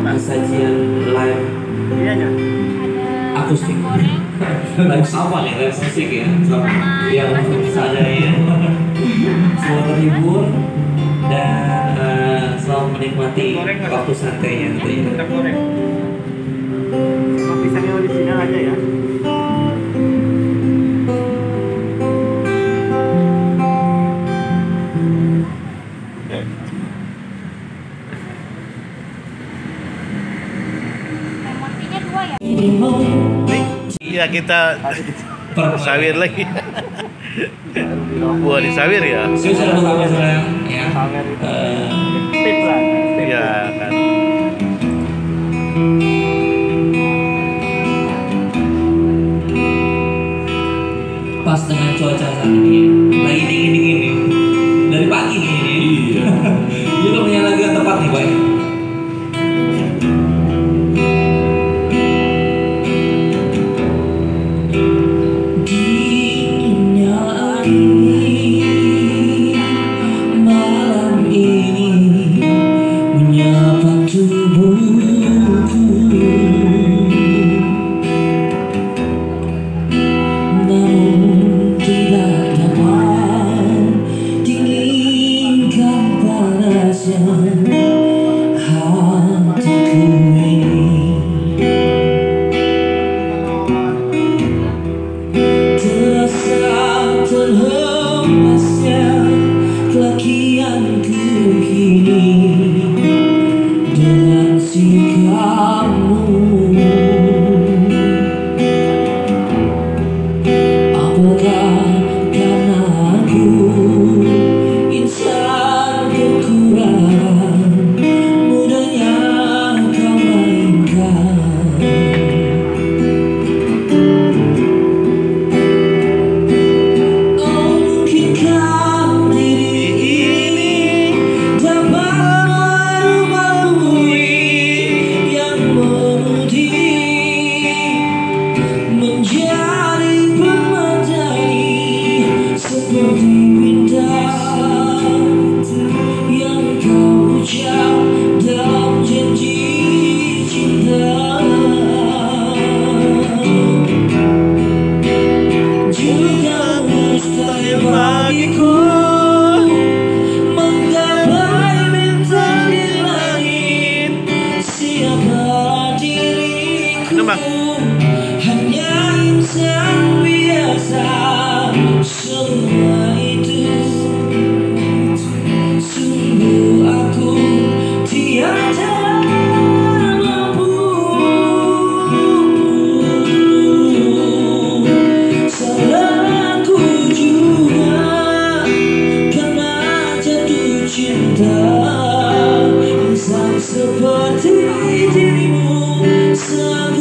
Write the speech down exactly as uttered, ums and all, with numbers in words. ada sajian live akustik. Live apa nih? Live musik ya? Yang seadanya. Semua terhibur dan uh, selalu menikmati waktu santainya nantinya. Pisangnya di sini aja ya. Ya kita sawir lagi. Buah disawir ya. Susah pertama sayang. Ya. Ya kan. Pas dengan cuaca saat ini lagi dingin dingin nih. Dari pagi nih. Iya. Itu punya lagu yang tepat nih, Pak. Seperti dirimu.